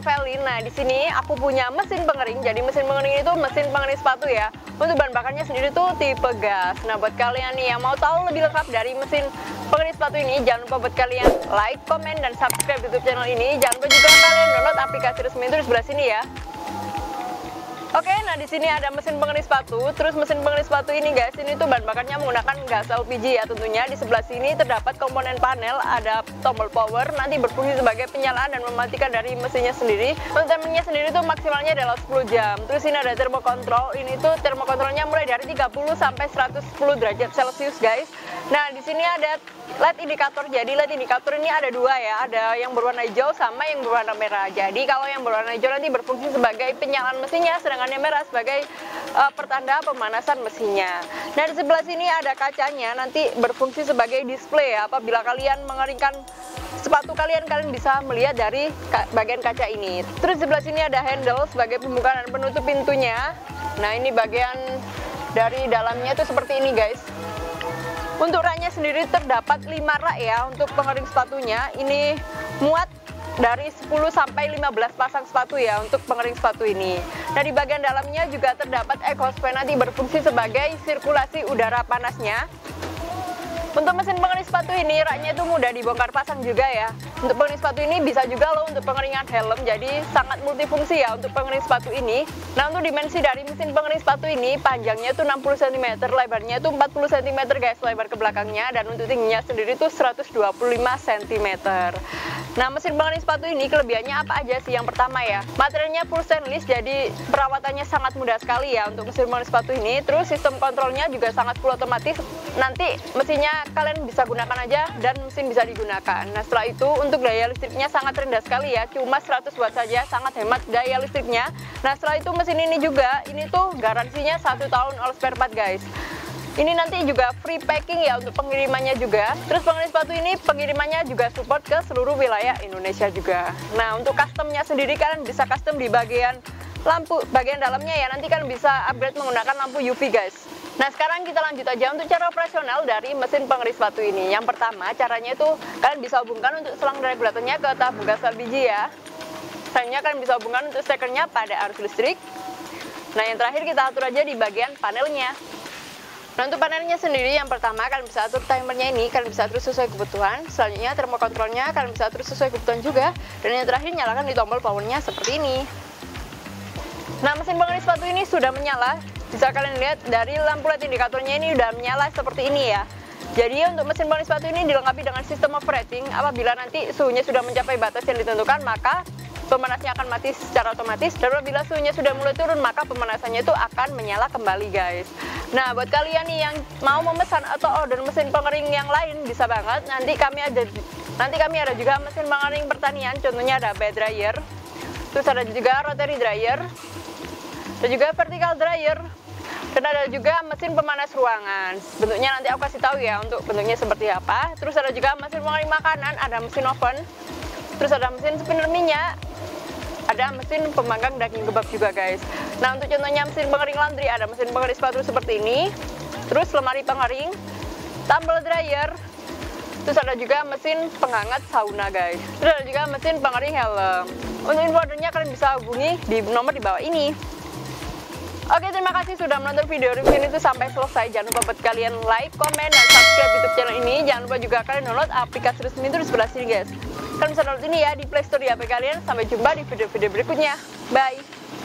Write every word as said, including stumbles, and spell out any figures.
Evelyn. Nah, di sini aku punya mesin pengering. Jadi mesin pengering itu mesin pengering sepatu ya. Untuk bahan bakarnya sendiri tuh tipe gas. Nah, buat kalian nih yang mau tahu lebih lengkap dari mesin pengering sepatu ini, jangan lupa buat kalian like, komen, dan subscribe YouTube channel ini. Jangan lupa juga kalian download aplikasi resmi itu di sebelah sini ya. Oke, nah di sini ada mesin pengering sepatu. Terus mesin pengering sepatu ini guys, ini tuh bahan bakarnya menggunakan gas L P G ya tentunya. Di sebelah sini terdapat komponen panel, ada tombol power, nanti berfungsi sebagai penyalaan dan mematikan dari mesinnya sendiri. Untuk timingnya sendiri tuh maksimalnya adalah sepuluh jam. Terus ini ada termokontrol, ini tuh termokontrolnya mulai dari tiga puluh sampai seratus sepuluh derajat Celcius guys. Nah, di sini ada L E D indikator. Jadi L E D indikator ini ada dua ya, ada yang berwarna hijau sama yang berwarna merah. Jadi kalau yang berwarna hijau nanti berfungsi sebagai penyalaan mesinnya, sedangkan yang merah sebagai uh, pertanda pemanasan mesinnya. Nah, di sebelah sini ada kacanya, nanti berfungsi sebagai display ya. Apabila kalian mengeringkan sepatu kalian, kalian bisa melihat dari bagian kaca ini. Terus di sebelah sini ada handle sebagai pembuka dan penutup pintunya. Nah, ini bagian dari dalamnya itu seperti ini guys. Untuk raknya sendiri terdapat lima rak ya untuk pengering sepatunya. Ini muat dari sepuluh sampai lima belas pasang sepatu ya untuk pengering sepatu ini. Nah, di bagian dalamnya juga terdapat exhaust fan, nanti berfungsi sebagai sirkulasi udara panasnya. Untuk mesin pengering sepatu ini raknya itu mudah dibongkar pasang juga ya. Untuk pengering sepatu ini bisa juga loh untuk pengeringan helm. Jadi sangat multifungsi ya untuk pengering sepatu ini. Nah, untuk dimensi dari mesin pengering sepatu ini, panjangnya itu enam puluh sentimeter, lebarnya itu empat puluh sentimeter guys, lebar ke belakangnya, dan untuk tingginya sendiri itu seratus dua puluh lima sentimeter. Nah, mesin pengering sepatu ini kelebihannya apa aja sih? Yang pertama ya, materialnya full stainless, jadi perawatannya sangat mudah sekali ya untuk mesin pengering sepatu ini. Terus sistem kontrolnya juga sangat full otomatis, nanti mesinnya kalian bisa gunakan aja dan mesin bisa digunakan. Nah, setelah itu untuk daya listriknya sangat rendah sekali ya, cuma seratus watt saja, sangat hemat daya listriknya. Nah, setelah itu mesin ini juga, ini tuh garansinya satu tahun all spare part guys. Ini nanti juga free packing ya untuk pengirimannya juga. Terus pengering sepatu ini pengirimannya juga support ke seluruh wilayah Indonesia juga. Nah, untuk customnya sendiri kalian bisa custom di bagian lampu, bagian dalamnya ya. Nanti kalian bisa upgrade menggunakan lampu U V guys. Nah, sekarang kita lanjut aja untuk cara operasional dari mesin pengering sepatu ini. Yang pertama caranya itu kalian bisa hubungkan untuk selang regulatornya ke tabung gas L P G ya. Selanjutnya kalian bisa hubungkan untuk stekernya pada arus listrik. Nah, yang terakhir kita atur aja di bagian panelnya. Nah, untuk panelnya sendiri, yang pertama kalian bisa atur timernya ini, kalian bisa atur sesuai kebutuhan. Selanjutnya termokontrolnya kalian bisa atur sesuai kebutuhan juga. Dan yang terakhir nyalakan di tombol powernya seperti ini. Nah, mesin pengering sepatu ini sudah menyala. Bisa kalian lihat dari lampu L E D indikatornya ini sudah menyala seperti ini ya. Jadi untuk mesin pengering sepatu ini dilengkapi dengan sistem overrating. Apabila nanti suhunya sudah mencapai batas yang ditentukan, maka pemanasnya akan mati secara otomatis, dan apabila suhunya sudah mulai turun maka pemanasannya itu akan menyala kembali guys. Nah, buat kalian nih yang mau memesan atau order mesin pengering yang lain bisa banget. Nanti kami ada nanti kami ada juga mesin pengering pertanian, contohnya ada bed dryer, terus ada juga rotary dryer, dan juga vertical dryer, dan ada juga mesin pemanas ruangan. Bentuknya nanti aku kasih tahu ya untuk bentuknya seperti apa. Terus ada juga mesin pengering makanan, ada mesin oven, terus ada mesin spinner minyak, ada mesin pemanggang daging kebab juga guys. Nah, untuk contohnya mesin pengering laundry ada mesin pengering sepatu seperti ini, terus lemari pengering, tumble dryer, terus ada juga mesin penghangat sauna guys. Terus ada juga mesin pengering helm. Untuk info ordernya kalian bisa hubungi di nomor di bawah ini. Oke, terima kasih sudah menonton video review ini tuh sampai selesai. Jangan lupa buat kalian like, komen, dan subscribe YouTube channel ini. Jangan lupa juga kalian download aplikasi resmi itu di sebelah sini guys. Kalian bisa download ini ya di Play Store di H P kalian. Sampai jumpa di video-video berikutnya. Bye!